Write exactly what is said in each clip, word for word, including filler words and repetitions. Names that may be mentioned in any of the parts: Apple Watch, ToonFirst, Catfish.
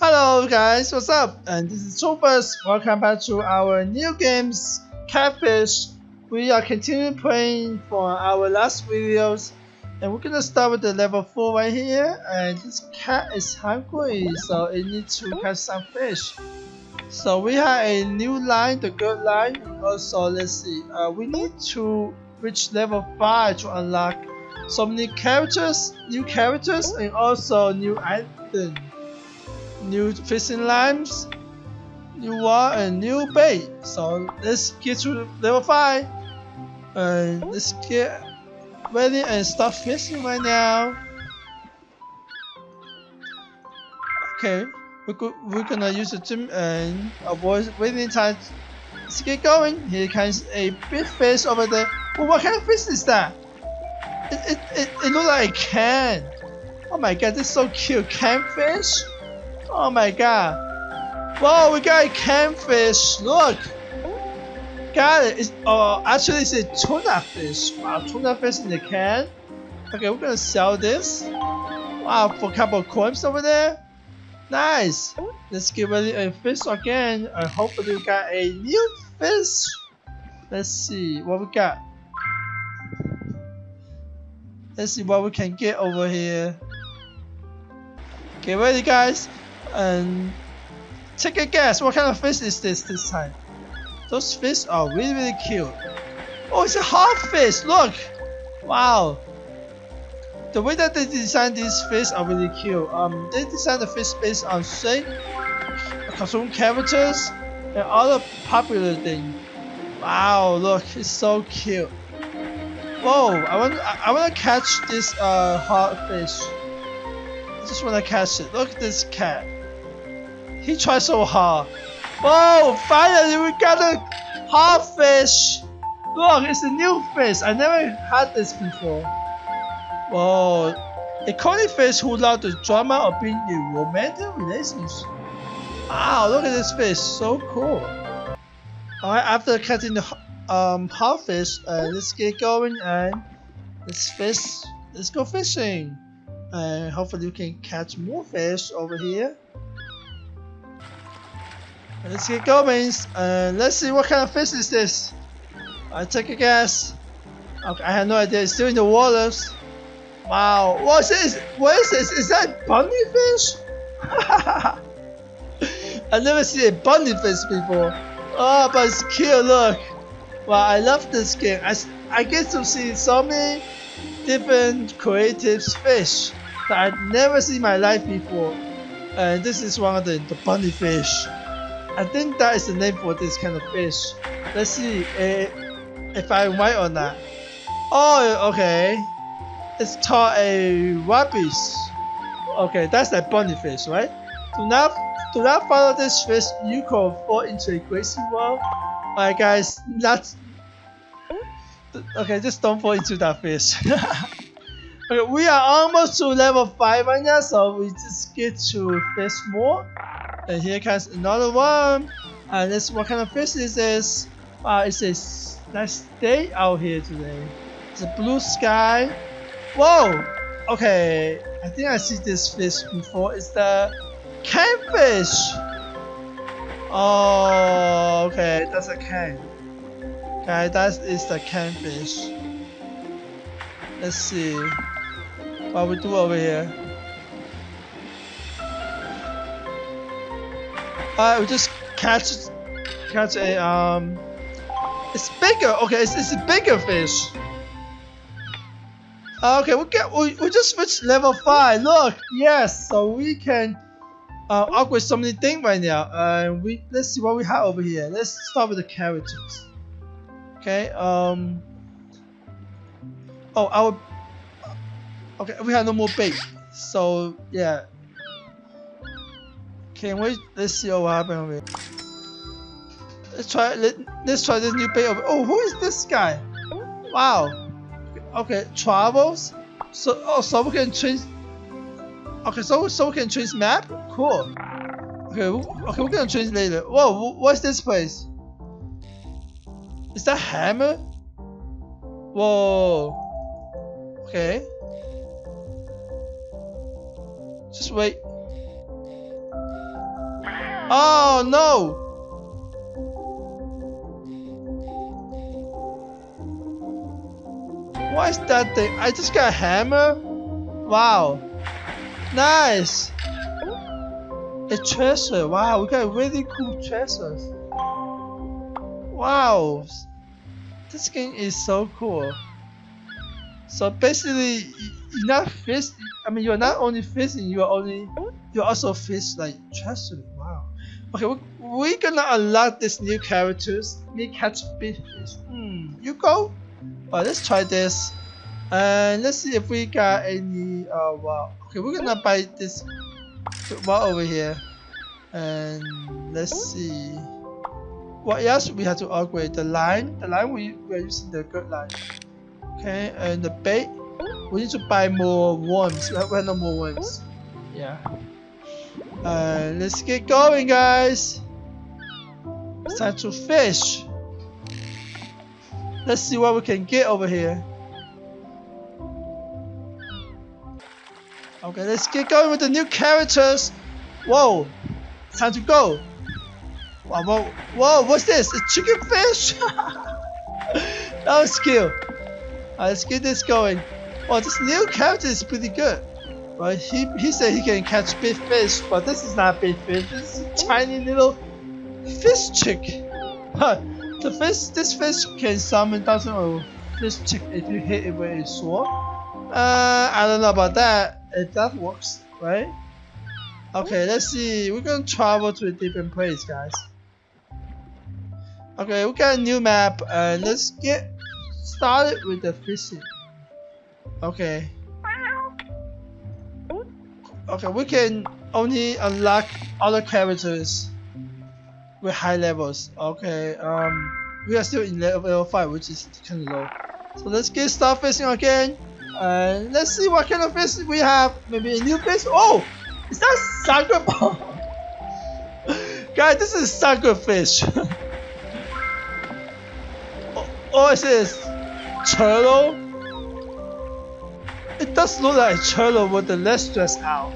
Hello guys, what's up? And this is ToonFirst. Welcome back to our new games, Catfish. We are continuing playing for our last videos, and we're gonna start with the level four right here. And this cat is hungry, so it needs to catch some fish. So we have a new line, the good line. Also, let's see. Uh, we need to reach level five to unlock so many characters, new characters, and also new items. New fishing lines, new wall, and new bait. So let's get to level five, and let's get ready and start fishing right now. Okay, we're, go we're gonna use the gym and avoid waiting time. Let's get going. Here comes a big fish over there. Well, what kind of fish is that? It, it, it, it looks like a can. Oh my god, this is so cute. Catfish? Oh my god. Whoa, we got a catfish. Look. Got it. It's, oh, actually, it's a tuna fish. Wow, tuna fish in the can. Okay, we're gonna sell this. Wow, for a couple of coins over there. Nice. Let's get ready and fish again. I hope we got a new fish. Let's see what we got. Let's see what we can get over here. Get ready, guys. And take a guess, what kind of fish is this this time? Those fish are really really cute. Oh, it's a hard fish, look! Wow! The way that they design these fish are really cute. Um, they design the fish based on shape, cartoon characters, and other popular things. Wow, look, it's so cute. Whoa, I want I, I want to catch this uh hard fish. I just want to catch it. Look at this cat. He tried so hard. Whoa! Finally, we got a hard fish. Look, it's a new fish. I never had this before. Whoa! A corny fish who loved the drama of being in a romantic relationship. Wow! Look at this fish. So cool. All right, after catching the um hard fish, uh, let's get going and let's fish. Let's go fishing, and hopefully we can catch more fish over here. Let's get going, and uh, let's see what kind of fish is this. I take a guess. Okay, I have no idea. It's still in the waters. Wow, what is this? What is this? Is that bunny fish? I've never seen a bunny fish before. Oh, but it's cute. Look. Wow, I love this game. I, I get to see so many different creative fish that I've never seen in my life before. And this is one of them, the bunny fish. I think that is the name for this kind of fish. Let's see eh, if I'm right or not. Oh, okay. It's called a rubbish. Okay, that's like bunny fish, right? Do not, do not follow this fish. You could fall into a crazy world. Alright, guys. That's okay. Just don't fall into that fish. Okay, we are almost to level five right now, so we just get to fish more. And here comes another one. And this, what kind of fish is this? Wow, it's a nice day out here today. It's a blue sky. Whoa! Okay, I think I see this fish before. It's the catfish. Oh, okay, that's a can. Okay, that is the catfish. Let's see what we do over here. Alright, we just catch, catch a, um, it's bigger, okay, it's, it's a bigger fish. Okay, we get, we, we just switched level five, look, yes, so we can uh, upgrade so many things right now. Uh, we, let's see what we have over here. Let's start with the characters. Okay, um, oh, our, okay, we have no more bait, so, yeah. Okay, wait, let's see what happened over here. Let's try, let, let's try this new bait over. Oh, who is this guy? Wow. Okay, travels. So, oh, so we can change. Okay, so, so we can change map? Cool. Okay, we, okay, we're gonna change later. Whoa, what's this place? Is that hammer? Whoa. Okay. Just wait. Oh no! What is that thing? I just got a hammer? Wow. Nice! A treasure. Wow, we got really cool treasures. Wow. This game is so cool. So basically, you're not fish. I mean, you're not only fishing, you're only you also fish like treasure. Wow. Okay, we, we're gonna unlock these new characters. Me catch big fish. Hmm. You go. But let's try this, and uh, let's see if we got any. Uh, wow. Okay, we're gonna buy this wall over here, and let's see what else we have to upgrade. The line, the line we we are using the good line. Okay, and the bait. We need to buy more worms. We have no more worms. Yeah. Uh, let's get going, guys. It's time to fish. Let's see what we can get over here. Okay, let's get going with the new characters. Whoa, it's time to go. Whoa, whoa, whoa, what's this? A chicken fish? That was cute. Alright, let's get this going. Oh, this new character is pretty good. Well, he, he said he can catch big fish, but this is not big fish. This is a tiny little fish chick. Huh. The fish, this fish can summon thousand of fish chick if you hit it with a sword. Uh, I don't know about that, if that works, right? Okay, let's see, we're gonna travel to a different place, guys. Okay, we got a new map, and uh, let's get started with the fishing. Okay. Okay, we can only unlock other characters with high levels. Okay, um, we are still in level five, which is kind of low. So let's get start fishing again, and let's see what kind of fish we have. Maybe a new fish. Oh, is that sucker ball? Guys, this is sucker fish. oh, oh, it says turtle. It does look like a turtle with the less stressed out.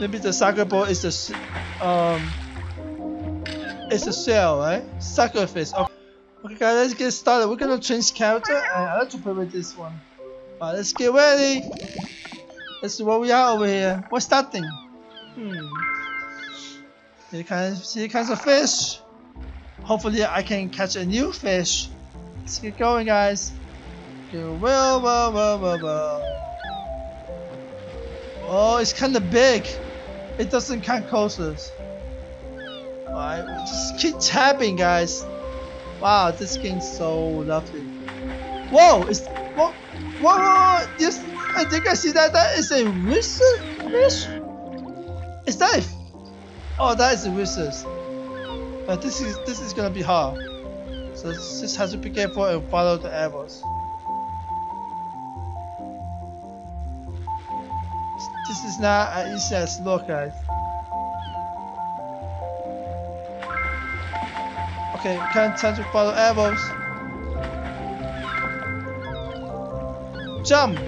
Maybe the sucker ball is the um. It's a shell, right? Sucker fish. Okay. Okay, guys, let's get started. We're gonna change character, and I like to play with this one. Alright, let's get ready. Let's see what we are over here. What's that thing? Hmm. Here kind of, see kinds of fish. Hopefully, I can catch a new fish. Let's get going, guys. Okay, well, well, well, well, well. Oh, it's kind of big. It doesn't come closer. Alright, just keep tapping, guys. Wow, this game's so lovely. Whoa, it's what? What? Yes, I think I see that. That is a wizard fish. Is that? A, oh, that is a wizard. But this is this is gonna be hard. So just have to be careful and follow the arrows. This is not an easy as look, guys. Okay, we can't touch with follow arrows. Jump!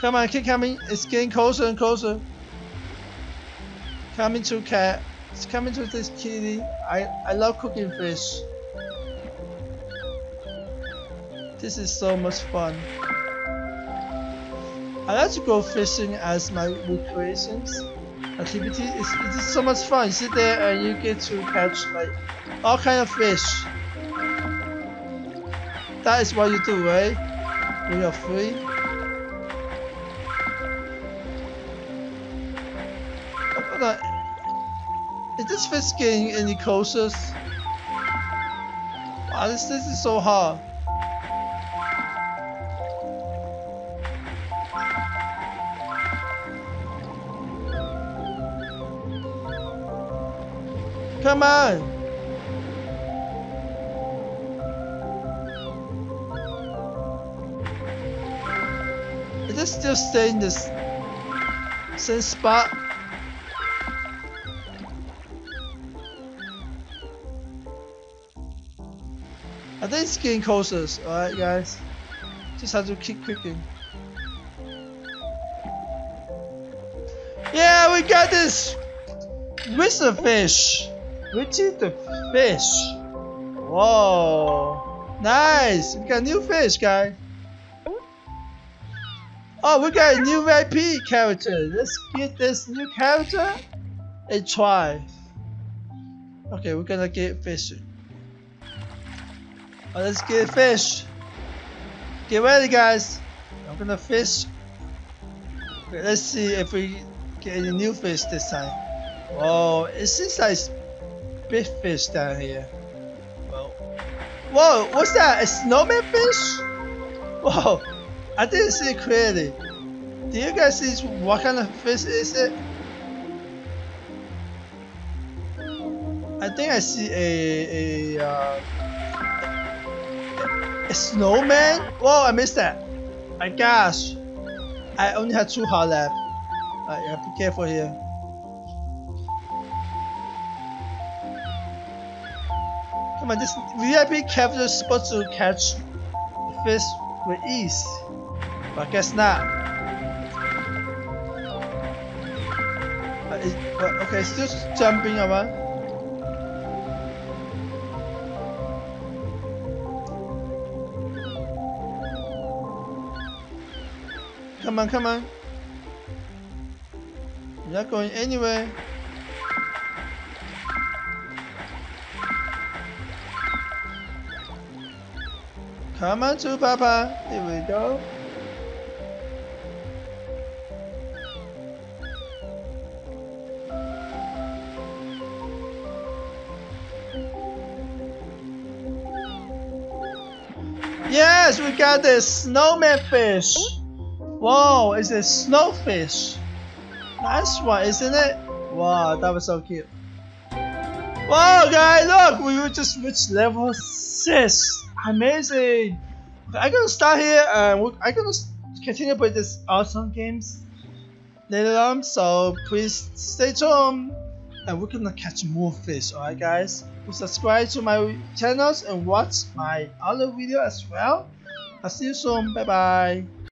Come on, keep coming. It's getting closer and closer. Coming to cat. It's coming to this kitty. I, I love cooking fish. This is so much fun. I like to go fishing as my recreations activity. It's, it's so much fun. You sit there and you get to catch like all kind of fish. That is what you do, right? When you're free. But, but, is this fish getting any closer? Wow, this, this is so hard. Come on! Is it still staying in this same spot? I think it's getting closest. Alright guys, just have to keep clicking. Yeah, we got this! With the fish! Which is the fish? Whoa! Nice! We got new fish, guys! Oh, we got a new V I P character! Let's get this new character and try. Okay, we're gonna get fishing. Oh, let's get fish! Get ready, guys! I'm gonna fish. Okay, let's see if we get any new fish this time. Oh, it seems like big fish down here. Whoa, what's that? A snowman fish? Whoa, I didn't see it clearly. Do you guys see what kind of fish is it? I think I see a a, uh, a snowman. Whoa, I missed that. My gosh, I only had two hearts left. Alright, you have to be careful here. Come on, this V I P character is supposed to catch the fish with ease, but I guess not. Uh, it, uh, okay, still jumping around. Come on, come on. You're not going anywhere. Come on to Papa, here we go. Yes, we got this snowman fish. Whoa, it's a snowfish. Nice one, isn't it? Wow, that was so cute. Whoa, guys, look, we just reached level six. Amazing! I'm gonna start here, and I'm gonna continue with this awesome games later on. So please stay tuned, and we're gonna catch more fish. Alright, guys, please subscribe to my channels and watch my other video as well. I'll see you soon. Bye bye.